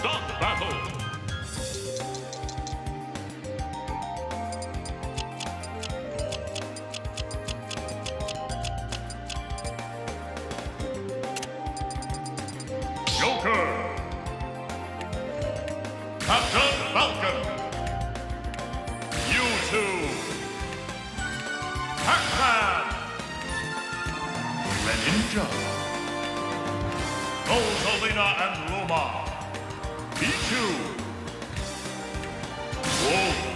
Stop battle! Joker! Captain Falcon! You two! Pac-Man! Greninja! Rosalina and Luma! Pichu! Whoa!